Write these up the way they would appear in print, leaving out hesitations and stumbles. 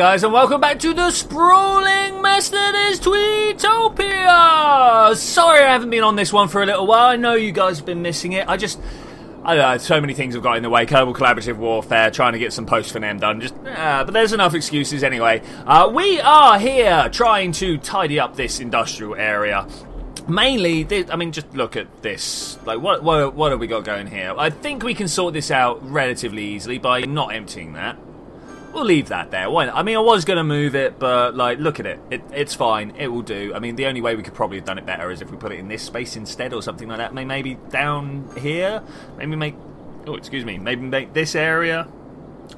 guys, and welcome back to the sprawling mess that is Tweetopia! Sorry I haven't been on this one for a little while. I know you guys have been missing it. I don't know, so many things have got in the way. Kerbal collaborative warfare, trying to get some posts for them done. But there's enough excuses anyway. We are here trying to tidy up this industrial area. Mainly, I mean, just look at this. Like, what have we got going here? I think we can sort this out relatively easily by not emptying that. We'll leave that there. Why not? I mean, I was going to move it, but, like, look at it. It's fine. It will do. I mean, the only way we could probably have done it better is if we put it in this space instead or something like that. Maybe down here? Maybe make... Oh, excuse me. Maybe make this area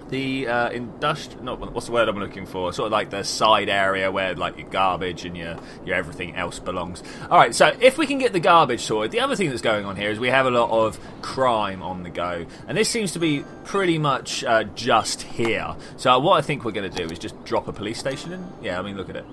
the industrial... No, what's the word I'm looking for? Sort of like the side area where, like, your garbage and your everything else belongs. All right, so if we can get the garbage sorted, the other thing that's going on here is we have a lot of crime on the go. And this seems to be pretty much just here. So what I think we're going to do is just drop a police station in. Yeah, I mean, look at it.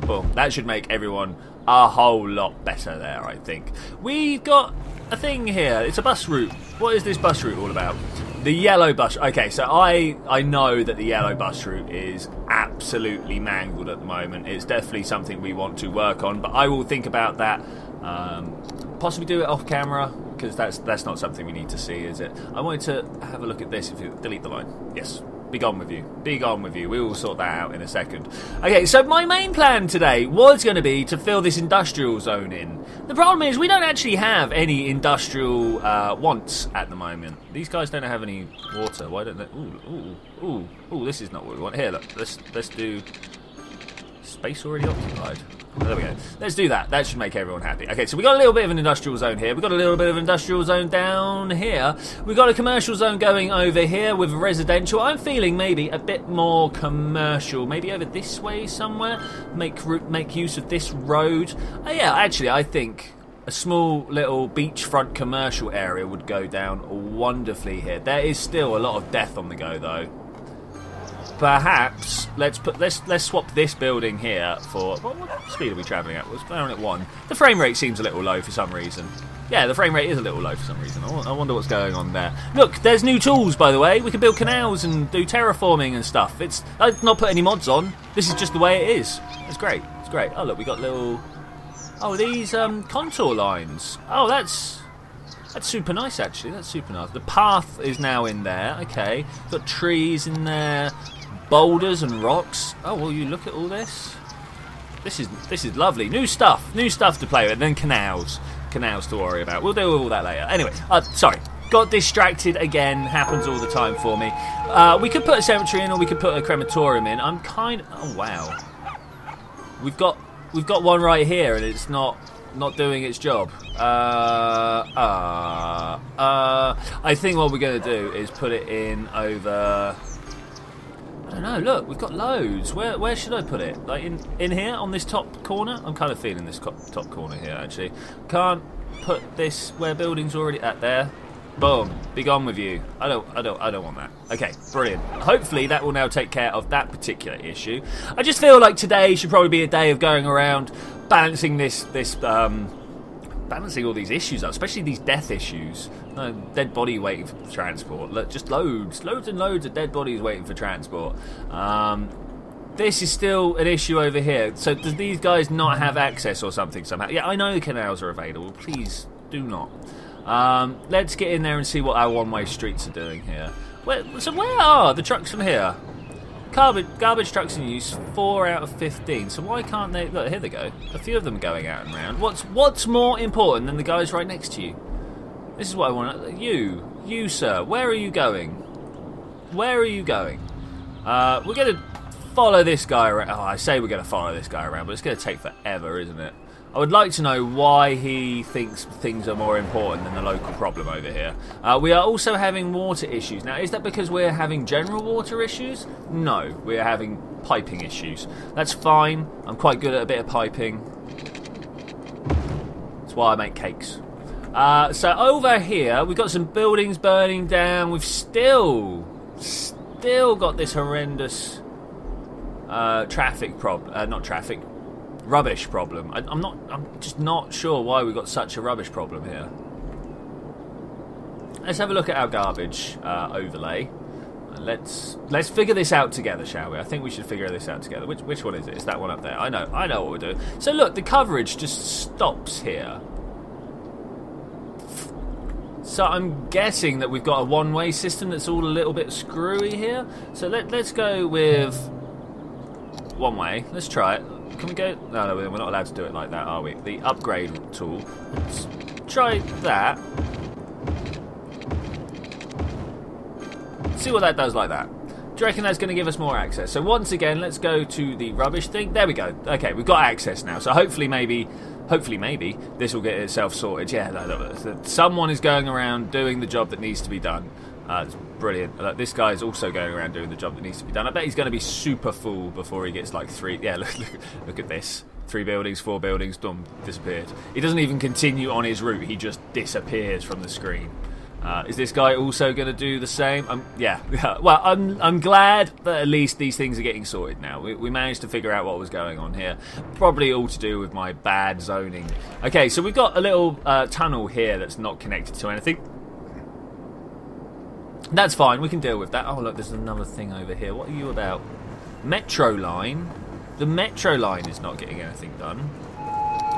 Boom. That should make everyone a whole lot better there, I think. We've got a thing here. It's a bus route. What is this bus route all about? The yellow bus... Okay, so I know that the yellow bus route is absolutely mangled at the moment. It's definitely something we want to work on, but I will think about that. Possibly do it off camera, because that's not something we need to see, is it? I wanted to have a look at this. If you delete the line. Yes. Be gone with you. Be gone with you. We will sort that out in a second. Okay, so my main plan today was going to be to fill this industrial zone in. The problem is we don't actually have any industrial wants at the moment. These guys don't have any water. Why don't they? Ooh, ooh, ooh, ooh, this is not what we want. Here, look. Let's do space already occupied. There we go. Let's do that. That should make everyone happy. Okay, so we got a little bit of an industrial zone here. We got a little bit of an industrial zone down here. We got a commercial zone going over here with residential. I'm feeling maybe a bit more commercial. Maybe over this way somewhere. Make use of this road. Yeah, actually, I think a small little beachfront commercial area would go down wonderfully here. There is still a lot of death on the go, though. Perhaps let's swap this building here for what speed are we travelling at? We're going at 1. The frame rate seems a little low for some reason. Yeah, the frame rate is a little low for some reason. I wonder what's going on there. Look, there's new tools, by the way. We can build canals and do terraforming and stuff. I've not put any mods on. This is just the way it is. It's great. It's great. Oh look, we got little. Oh, these contour lines. Oh, that's super nice, actually. That's super nice. The path is now in there. Okay, got trees in there. Boulders and rocks. Oh, will you look at all this? This is lovely. New stuff to play with. And then canals to worry about. We'll deal with all that later. Anyway, sorry, got distracted again. Happens all the time for me. We could put a cemetery in, or we could put a crematorium in. I'm kind of. Oh wow. We've got one right here, and it's not doing its job. I think what we're gonna do is put it in over. I don't know, look, we've got loads. Where should I put it? Like in here, on this top corner? I'm kind of feeling this top corner here, actually. Can't put this where building's already at there. Boom. Be gone with you. I don't want that. Okay, brilliant. Hopefully that will now take care of that particular issue. I just feel like today should probably be a day of going around balancing balancing all these issues up, especially these death issues. Dead body waiting for transport. Look, just loads and loads of dead bodies waiting for transport. This is still an issue over here. So do these guys not have access or something somehow? Yeah, I know the canals are available. Please do not. Let's get in there and see what our one-way streets are doing here. So where are the trucks from here? Garbage trucks in use, 4 out of 15. So why can't they? Look, here they go. A few of them are going out and round. What's more important than the guys right next to you? This is what I want. You sir, where are you going? Where are you going? We're gonna follow this guy around. Oh, I say we're gonna follow this guy around, but it's gonna take forever, isn't it? I would like to know why he thinks things are more important than the local problem over here. We are also having water issues. Now, is that because we're having general water issues? No, we're having piping issues. That's fine. I'm quite good at a bit of piping. That's why I make cakes. So over here, we've got some buildings burning down. We've still got this horrendous traffic problem. Not traffic. Rubbish problem. I'm just not sure why we've got such a rubbish problem here. Let's have a look at our garbage overlay. Let's figure this out together, shall we? I think we should figure this out together. Which one is it? It's that one up there. I know what we're doing. So look, the coverage just stops here. So I'm guessing that we've got a one-way system that's all a little bit screwy here. So let's go with one way. Let's try it. Can we go? No, we're not allowed to do it like that, are we? The upgrade tool. Let's try that. See what that does like that. Do you reckon that's going to give us more access? So once again, let's go to the rubbish thing. There we go. Okay, we've got access now. So hopefully, maybe, this will get itself sorted. Yeah, someone is going around doing the job that needs to be done. It's brilliant. Look, this guy is also going around doing the job that needs to be done. I bet he's going to be super full before he gets like three. Yeah, look at this. 3 buildings, 4 buildings, done, disappeared. He doesn't even continue on his route. He just disappears from the screen. Is this guy also going to do the same? Yeah. Well, I'm glad that at least these things are getting sorted now. We managed to figure out what was going on here. Probably all to do with my bad zoning. Okay, so we've got a little tunnel here that's not connected to anything. That's fine. We can deal with that. Oh, look, there's another thing over here. What are you about? Metro line. The metro line is not getting anything done.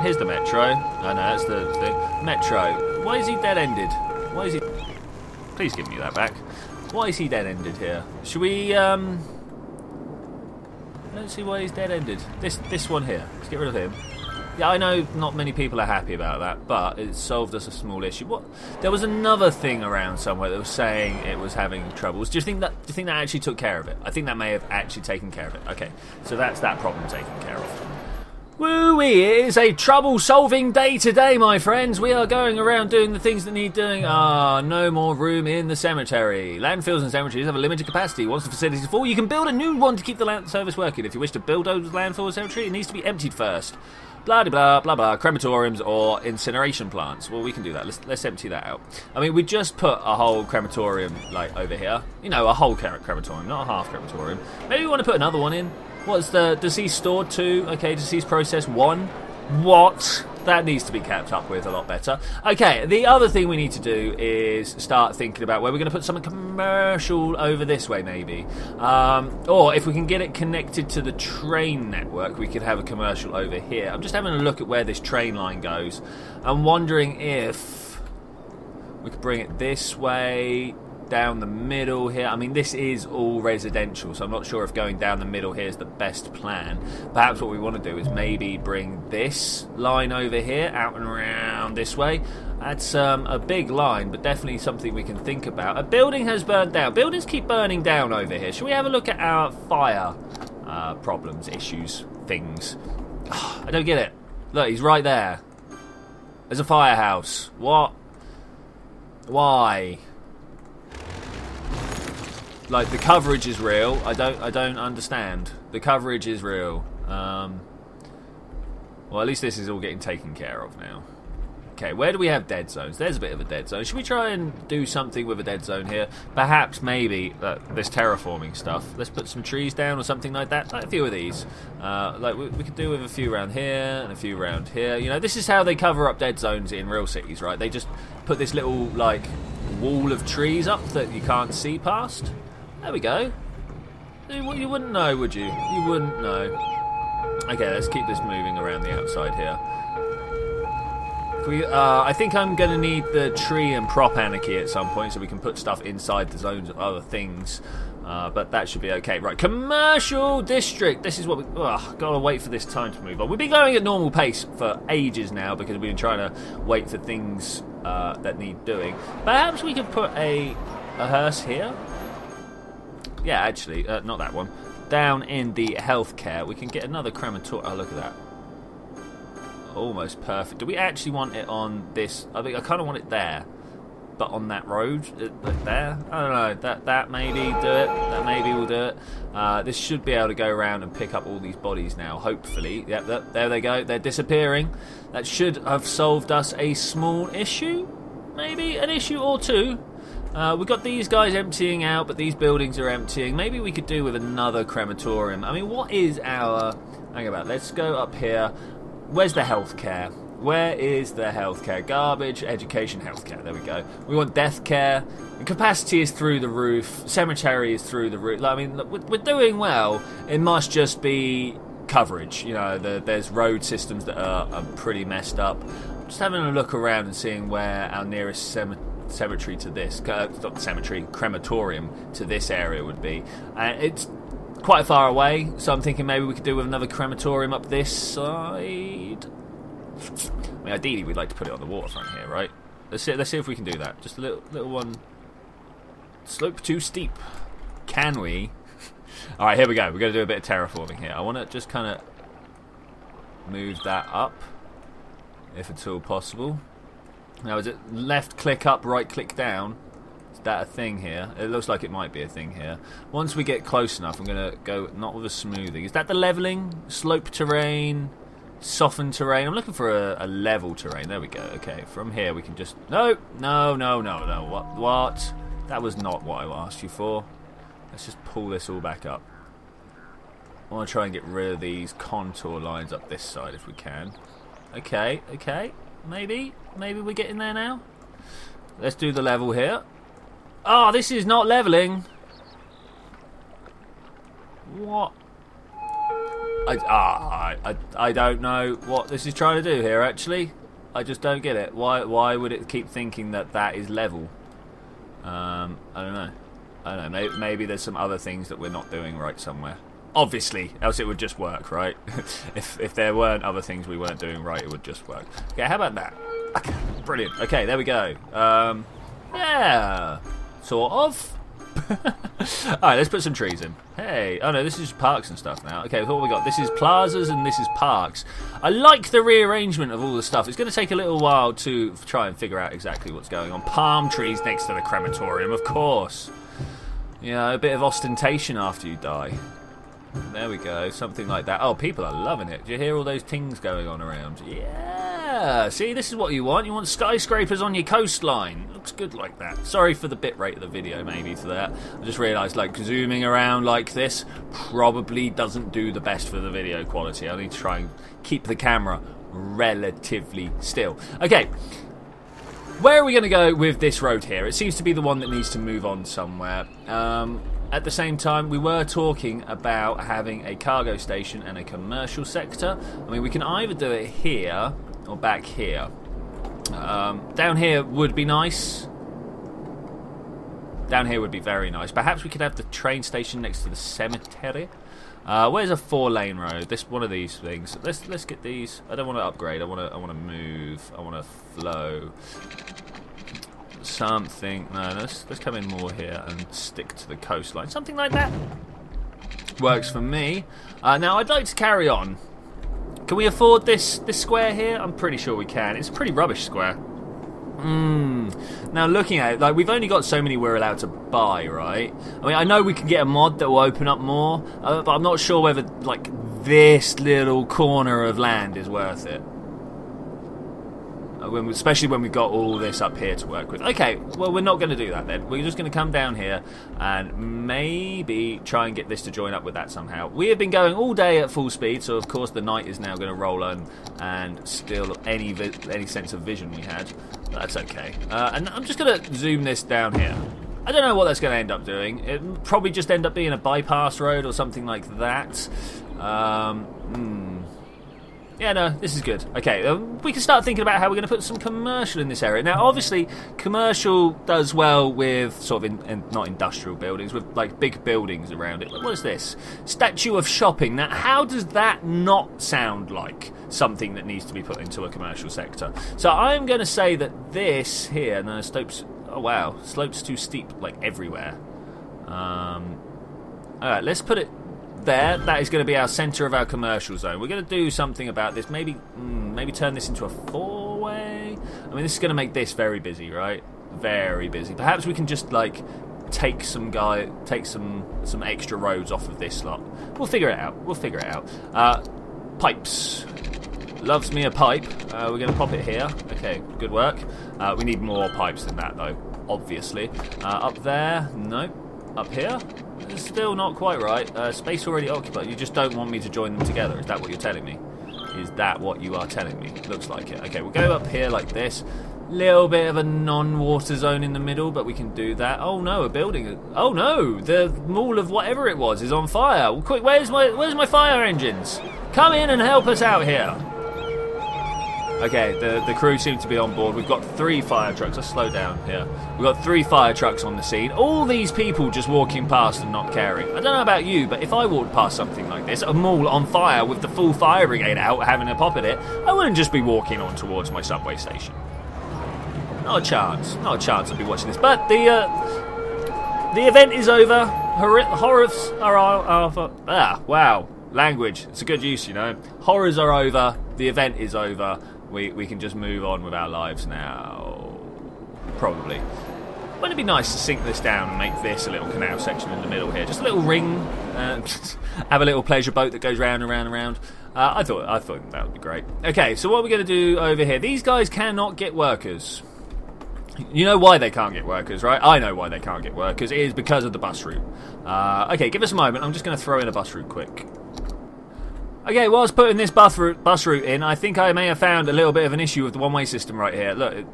Here's the metro. Oh, no, that's the thing. Metro. Why is he dead-ended? Why is he... Please give me that back. Why is he dead-ended here? Should we, I don't see why he's dead-ended. This one here. Let's get rid of him. Yeah, I know not many people are happy about that, but it solved us a small issue. What? There was another thing around somewhere that was saying it was having troubles. Do you think that actually took care of it? I think that may have actually taken care of it. Okay, so that's that problem taken care of. Woo-wee, it is a trouble-solving day today, my friends. We are going around doing the things that need doing. Ah, no more room in the cemetery. Landfills and cemeteries have a limited capacity. Once the facilities are full, you can build a new one to keep the land service working. If you wish to build a landfill or cemetery, it needs to be emptied first. Blah-de-blah-blah-blah. Crematoriums or incineration plants. Well, we can do that. Let's empty that out. I mean, we just put a whole crematorium, like, over here. You know, a whole crematorium, not a half crematorium. Maybe we want to put another one in. What's the deceased stored 2? Okay, deceased process 1. What? That needs to be kept up with a lot better. Okay, the other thing we need to do is start thinking about where we're going to put something commercial over this way, maybe. Or if we can get it connected to the train network, we could have a commercial over here. I'm just having a look at where this train line goes. I'm wondering if we could bring it this way. Down the middle here. I mean, this is all residential, so I'm not sure if going down the middle here is the best plan. Perhaps what we want to do is maybe bring this line over here out and around this way. That's a big line, but definitely something we can think about. A building has burned down. Buildings keep burning down over here. Should we have a look at our fire problems, issues, things? I don't get it. Look, he's right there. There's a firehouse. What? Why? Like, the coverage is real. I don't understand. The coverage is real. Well, at least this is all getting taken care of now. Okay, where do we have dead zones? There's a bit of a dead zone. Should we try and do something with a dead zone here? Perhaps, maybe, this terraforming stuff. Let's put some trees down or something like that. Like a few of these. Like, we could do with a few around here and a few around here. You know, this is how they cover up dead zones in real cities, right? They just put this little, like, wall of trees up that you can't see past. There we go. You wouldn't know, would you? You wouldn't know. Okay, let's keep this moving around the outside here. I think I'm going to need the tree and prop anarchy at some point so we can put stuff inside the zones of other things. But that should be okay. Right, commercial district. This is what we... gotta wait for this time to move on. We've been going at normal pace for ages now because we've been trying to wait for things that need doing. Perhaps we could put a hearse here. Yeah, actually, not that one. Down in the healthcare, we can get another crematorium. Oh, look at that. Almost perfect. Do we actually want it on this? I think I kind of want it there, but on that road, like there. I don't know. That maybe do it. That maybe will do it. This should be able to go around and pick up all these bodies now. Hopefully, yep. There they go. They're disappearing. That should have solved us a small issue, maybe an issue or two. We've got these guys emptying out, but these buildings are emptying. Maybe we could do with another crematorium. I mean, what is our... Hang about. Let's go up here. Where's the healthcare? Where is the healthcare? Garbage, education, healthcare. There we go. We want death care. And capacity is through the roof. Cemetery is through the roof. I mean, we're doing well. It must just be coverage. You know, there's road systems that are pretty messed up. Just having a look around and seeing where our nearest cemetery to this, not cemetery, crematorium to this area would be. And it's quite far away, so I'm thinking maybe we could do with another crematorium up this side. I mean, ideally we'd like to put it on the waterfront here, right? Let's see if we can do that. Just a little one. Slope too steep. Can we? All right, here we go. We're going to do a bit of terraforming here. I want to just kind of move that up, if at all possible. Now, is it left click up, right click down? Is that a thing here? It looks like it might be a thing here. Once we get close enough, I'm going to go not with a smoothing. Is that the leveling? Slope terrain? Soften terrain? I'm looking for a level terrain. There we go. Okay, from here we can just... No! No, no, no, no. What? That was not what I asked you for. Let's just pull this all back up. I want to try and get rid of these contour lines up this side if we can. Okay, okay. Maybe we're getting there now. Let's do the level here. Oh, this is not leveling. What? I don't know what this is trying to do here, actually. I just don't get it. Why would it keep thinking that that is level? I don't know. I don't know, maybe there's some other things that we're not doing right somewhere. Obviously, else it would just work, right? if there weren't other things we weren't doing right, it would just work. Okay, how about that? Okay, brilliant. Okay, there we go. Yeah, sort of. All right, let's put some trees in. Hey, oh no, this is parks and stuff now. Okay, what we got? This is plazas and this is parks. I like the rearrangement of all the stuff. It's going to take a little while to try and figure out exactly what's going on. Palm trees next to the crematorium, of course. Yeah, a bit of ostentation after you die. There we go, something like that. Oh, people are loving it. Do you hear all those things going on around? Yeah, see, this is what you want. You want skyscrapers on your coastline. Looks good like that. Sorry for the bitrate of the video, maybe, for that. I just realised, like, zooming around like this probably doesn't do the best for the video quality. I need to try and keep the camera relatively still. Okay. Where are we going to go with this road here? It seems to be the one that needs to move on somewhere. At the same time, we were talking about having a cargo station and a commercial sector. I mean, we can either do it here or back here. Down here would be nice. Down here would be very nice. Perhaps we could have the train station next to the cemetery. Where's a four-lane road? This one of these things. Let's get these. I don't want to upgrade. I want to move. I want to flow. Something. No, let's come in more here and stick to the coastline. Something like that works for me. Now I'd like to carry on. Can we afford this square here? I'm pretty sure we can. It's a pretty rubbish square. Now looking at it, like, we've only got so many we're allowed to buy, right? I mean, I know we can get a mod that will open up more, but I'm not sure whether, like, this little corner of land is worth it. Especially when we've got all this up here to work with. Okay, well, we're not going to do that then. We're just going to come down here and maybe try and get this to join up with that somehow. We have been going all day at full speed, so of course the night is now going to roll on and steal any sense of vision we had. But that's okay. And I'm just going to zoom this down here. I don't know what that's going to end up doing. It'll probably just end up being a bypass road or something like that. Yeah, no, this is good. Okay, we can start thinking about how we're going to put some commercial in this area. Now, obviously, commercial does well with sort of not industrial buildings, with, like, big buildings around it. Like, what is this? Statue of shopping. Now, how does that not sound like something that needs to be put into a commercial sector? So I'm going to say that this here, no, slopes, oh, wow, slopes too steep, like, everywhere. All right, let's put it... there, that is going to be our centre of our commercial zone. We're going to do something about this. Maybe turn this into a four-way. I mean, this is going to make this very busy, right? Very busy. Perhaps we can just, like, take some extra roads off of this lot. We'll figure it out. We'll figure it out. Pipes. Loves me a pipe. We're going to pop it here. Okay, good work. We need more pipes than that, though. Obviously. Up there. No. Up here. It's still not quite right. Space already occupied. You just don't want me to join them together. Is that what you're telling me? Is that what you are telling me? Looks like it. Okay, we'll go up here like this. Little bit of a non-water zone in the middle, but we can do that. Oh no, a building. Oh no, the mall of whatever it was is on fire. Well, quick, where's my fire engines? Come in and help us out here. Okay, the crew seem to be on board. We've got 3 fire trucks. Let's slow down here. We've got 3 fire trucks on the scene. All these people just walking past and not caring. I don't know about you, but if I walked past something like this, a mall on fire with the full fire brigade out having a pop at it, I wouldn't just be walking on towards my subway station. Not a chance. Not a chance I'd be watching this. But the event is over. Horrors are over. Ah, wow. Language. It's a good use, you know. Horrors are over. The event is over. We can just move on with our lives now. Probably. Wouldn't it be nice to sink this down and make this a little canal section in the middle here? Just a little ring. Have a little pleasure boat that goes round and round and round. I thought that would be great. Okay, so what are we going to do over here? These guys cannot get workers. You know why they can't get workers, right? I know why they can't get workers. It is because of the bus route. Okay, give us a moment. I'm just going to throw in a bus route quick. Okay, whilst putting this bus route in, I think I may have found a little bit of an issue with the one-way system right here. Look,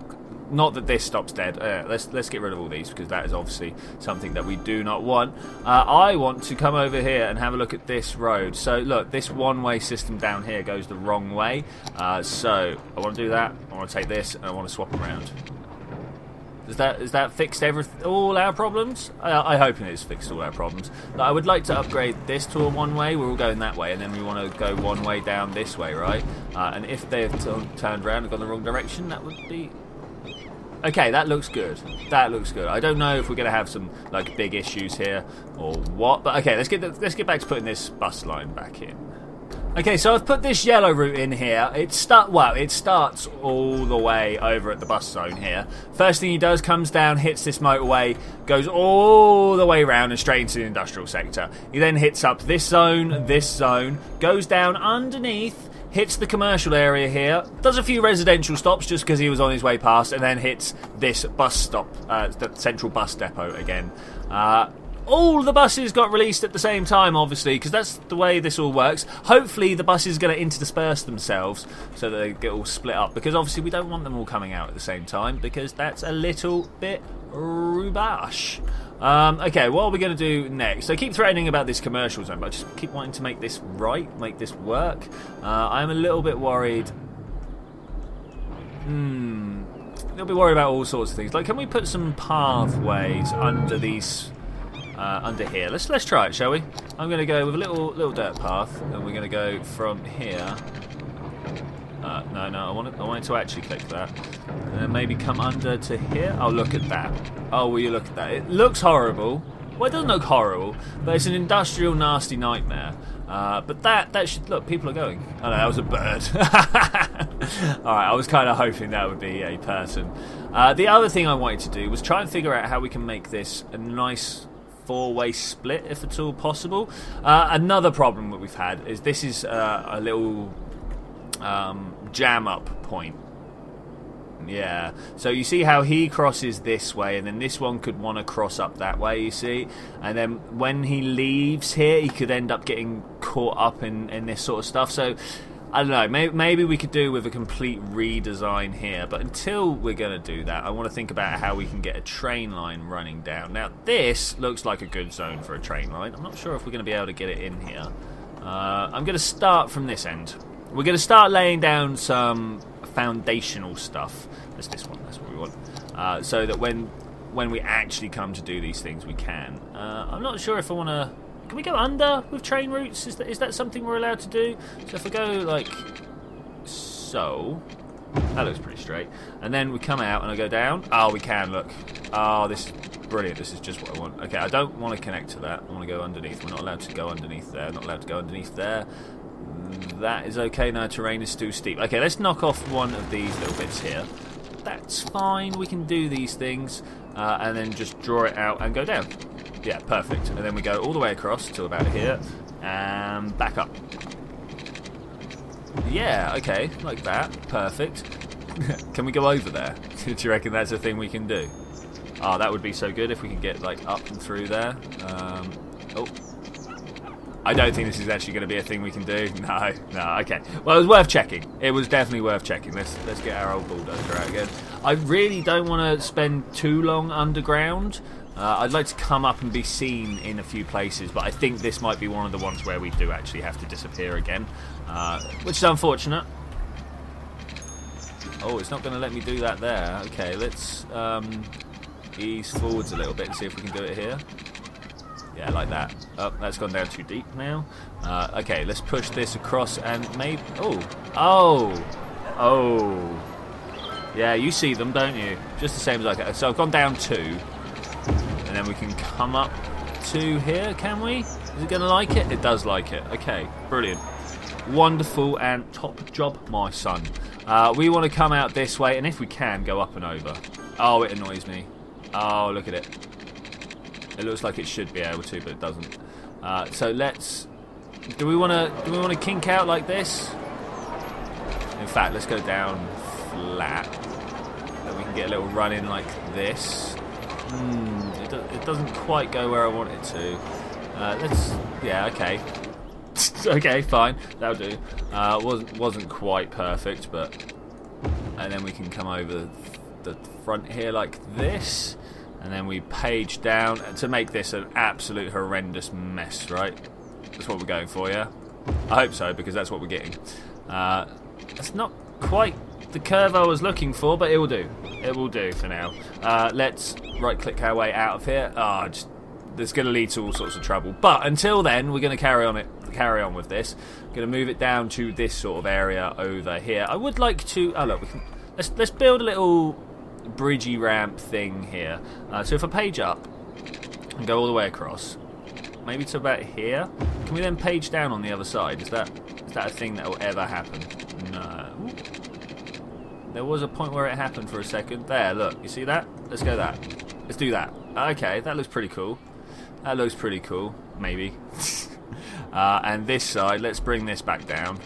not that this stops dead. Let's get rid of all these, because that is obviously something that we do not want. I want to come over here and have a look at this road. So, look, this one-way system down here goes the wrong way. So, I want to do that. I want to take this, and I want to swap around. Is that fixed all our problems? I hope it is fixed all our problems. But I would like to upgrade this to a one-way. We're all going that way, and then we want to go one way down this way, right? And if they have turned around and gone the wrong direction, that would be... Okay, that looks good. That looks good. I don't know if we're going to have some like big issues here or what, but okay, let's get back to putting this bus line back in. Okay, so I've put this yellow route in here. It starts all the way over at the bus zone here. First thing he does, comes down, hits this motorway, goes all the way around and straight into the industrial sector. He then hits up this zone, goes down underneath, hits the commercial area here, does a few residential stops just because he was on his way past, and then hits this bus stop, the central bus depot again. All the buses got released at the same time, obviously, because that's the way this all works. Hopefully the buses are going to interdisperse themselves so that they get all split up, because obviously we don't want them all coming out at the same time, because that's a little bit rubbish. Okay, what are we going to do next? So I keep threatening about this commercial zone, but I just keep wanting to make this right, make this work. I'm a little bit worried. I'll be worried about all sorts of things. Like, can we put some pathways under these... under here. Let's try it, shall we? I'm going to go with a little dirt path, and we're going to go from here. No, I want to actually click that, and then maybe come under to here. Oh, look at that. Oh, will you look at that? It looks horrible. Well, it doesn't look horrible, but it's an industrial nasty nightmare. But that should look. People are going. Oh no, that was a bird. All right, I was kind of hoping that would be a person. The other thing I wanted to do was try and figure out how we can make this a nice four-way split, if at all possible. Another problem that we've had is this is a little jam-up point. Yeah, so you see how he crosses this way, and then this one could want to cross up that way, you see? And then when he leaves here, he could end up getting caught up in this sort of stuff. So, I don't know, maybe we could do with a complete redesign here. But until we're going to do that, I want to think about how we can get a train line running down. Now, this looks like a good zone for a train line. I'm not sure if we're going to be able to get it in here. I'm going to start from this end. We're going to start laying down some foundational stuff. That's this one, that's what we want. So that when we actually come to do these things, we can. I'm not sure if I want to... Can we go under with train routes? Is that something we're allowed to do? So if we go like so, that looks pretty straight. And then we come out and I go down. Oh, we can, look. Oh, this is brilliant. This is just what I want. Okay, I don't want to connect to that. I want to go underneath. We're not allowed to go underneath there. Not allowed to go underneath there. That is okay. No, terrain is too steep. Okay, let's knock off one of these little bits here. That's fine. We can do these things. And then just draw it out and go down. Yeah, perfect. And then we go all the way across to about here, and back up. Yeah, okay, like that. Perfect. Can we go over there? Do you reckon that's a thing we can do? Oh, that would be so good if we can get, like, up and through there. Oh. I don't think this is actually going to be a thing we can do. No, okay. Well, it was worth checking. It was definitely worth checking. Let's get our old bulldozer out again. I really don't want to spend too long underground. I'd like to come up and be seen in a few places, but I think this might be one of the ones where we do actually have to disappear again, which is unfortunate. Oh, it's not going to let me do that there. Okay, let's ease forwards a little bit and see if we can do it here. Yeah, like that. Oh, that's gone down too deep now. Okay, let's push this across and maybe... Oh! Yeah, you see them, don't you? Just the same as I can. So I've gone down 2. And then we can come up 2 here, can we? Is it going to like it? It does like it. Okay, brilliant. Wonderful and top job, my son. We want to come out this way, and if we can, go up and over. Oh, it annoys me. Oh, look at it. It looks like it should be able to, but it doesn't. So let's. Do we want to kink out like this? In fact, let's go down flat. Then we can get a little run in like this. It doesn't quite go where I want it to. Let's. Yeah. Okay. Okay. Fine. That'll do. Wasn't quite perfect, but. And then we can come over the front here like this. And then we page down to make this an absolute horrendous mess, right? That's what we're going for, yeah? I hope so, because that's what we're getting. That's not quite the curve I was looking for, but it will do. It will do for now. Let's right-click our way out of here. Ah, that's going to lead to all sorts of trouble. But until then, we're going to carry on with this. I'm going to move it down to this sort of area over here. I would like to... Oh, look, we can, let's build a little... bridgey ramp thing here. So if I page up and go all the way across, maybe to about here, can we then page down on the other side? Is that a thing that will ever happen? No. There was a point where it happened for a second. There, look. You see that? Let's go that. Let's do that. Okay, that looks pretty cool. That looks pretty cool. Maybe. And this side, let's bring this back down.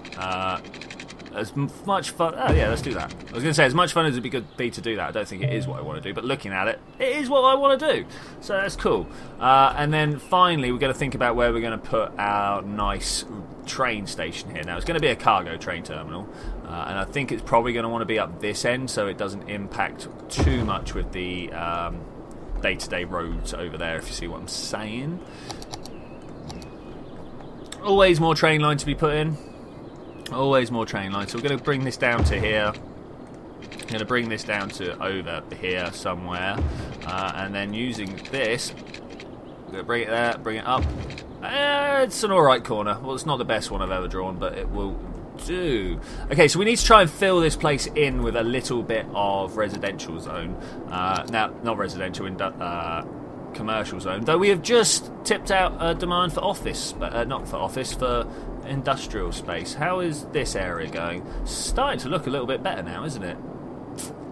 As much fun... Oh, yeah, let's do that. I was going to say, as much fun as it would be to do that, I don't think it is what I want to do, but looking at it, it is what I want to do. So that's cool. And then, finally, we've got to think about where we're going to put our nice train station here. Now, it's going to be a cargo train terminal, and I think it's probably going to want to be up this end so it doesn't impact too much with the day-to-day roads over there, if you see what I'm saying. Always more train line to be put in. Always more train lines. So we're going to bring this down to here. I'm going to bring this down to over here somewhere. And then using this, we're going to bring it there, bring it up. It's an alright corner. Well, it's not the best one I've ever drawn, but it will do. Okay, so we need to try and fill this place in with a little bit of residential zone. Now, not residential, commercial zone. Though we have just tipped out a demand for office, but not for office, for... industrial space. How is this area going? Starting to look a little bit better now, isn't it?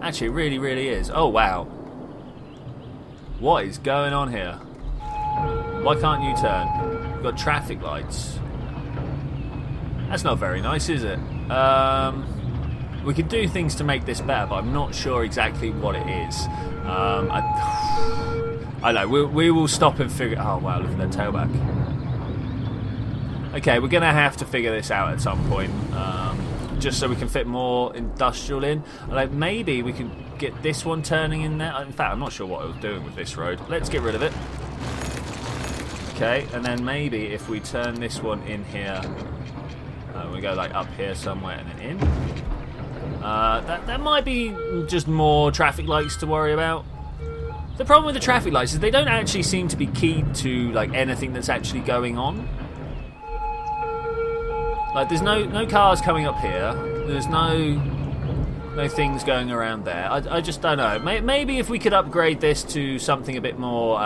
Actually, it really, really is. Oh, wow. What is going on here? Why can't you turn? We've got traffic lights. That's not very nice, is it? We could do things to make this better, but I'm not sure exactly what it is. I know. We will stop and figure... Oh, wow, look at that tailback. Okay, we're going to have to figure this out at some point, just so we can fit more industrial in. Like maybe we can get this one turning in there. In fact, I'm not sure what I was doing with this road. Let's get rid of it. Okay, and then maybe if we turn this one in here, we go like up here somewhere and then in. That might be just more traffic lights to worry about. The problem with the traffic lights is they don't actually seem to be keyed to like anything that's actually going on. Like there's no cars coming up here. There's no things going around there. I just don't know. Maybe if we could upgrade this to something a bit more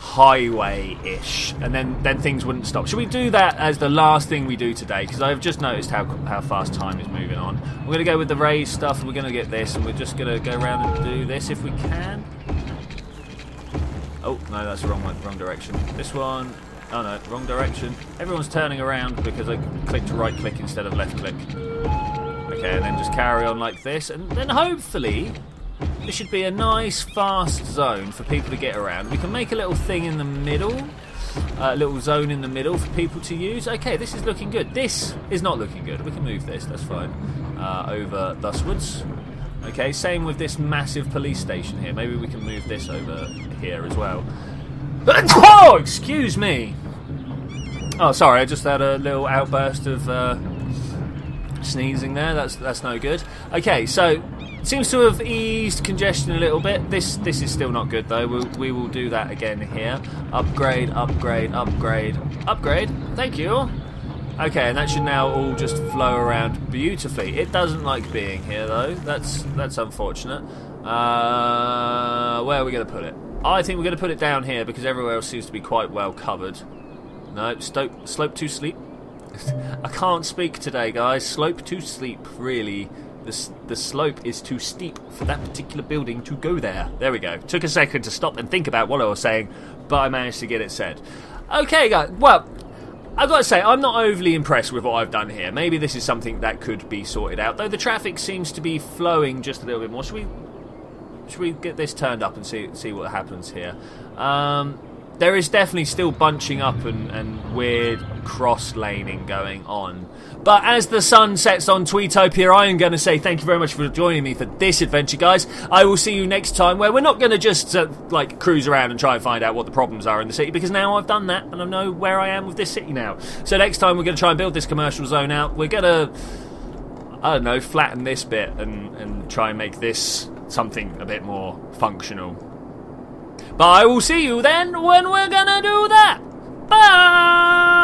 highway-ish, and then things wouldn't stop. Should we do that as the last thing we do today? Because I've just noticed how fast time is moving on. We're gonna go with the raised stuff. And we're gonna get this, and we're just gonna go around and do this if we can. Oh no, that's the wrong direction. This one. Oh no, wrong direction. Everyone's turning around because I clicked right click instead of left click. Okay, and then just carry on like this. And then hopefully, this should be a nice fast zone for people to get around. We can make a little thing in the middle. little zone in the middle for people to use. Okay, this is looking good. This is not looking good. We can move this, that's fine. Over thuswards. Okay, same with this massive police station here. Maybe we can move this over here as well. Oh, excuse me. Oh, sorry, I just had a little outburst of sneezing there. That's no good. Okay, so it seems to have eased congestion a little bit. This is still not good though. We will do that again here. Upgrade, upgrade, upgrade, upgrade. Thank you. Okay, and that should now all just flow around beautifully. It doesn't like being here though. That's unfortunate. Where are we going to put it? I think we're going to put it down here because everywhere else seems to be quite well covered. No, slope to sleep. I can't speak today, guys. Slope to sleep, really. The slope is too steep for that particular building to go there. There we go. Took a second to stop and think about what I was saying, but I managed to get it said. Okay, guys. Well, I've got to say, I'm not overly impressed with what I've done here. Maybe this is something that could be sorted out, though the traffic seems to be flowing just a little bit more. Should we get this turned up and see what happens here? There is definitely still bunching up and weird cross-laning going on. But as the sun sets on Tweetopia, I am going to say thank you very much for joining me for this adventure, guys. I will see you next time, where we're not going to just, like, cruise around and try and find out what the problems are in the city, because now I've done that, and I know where I am with this city now. So next time we're going to try and build this commercial zone out. We're going to, I don't know, flatten this bit and try and make this something a bit more functional. But I will see you then when we're gonna do that. Bye!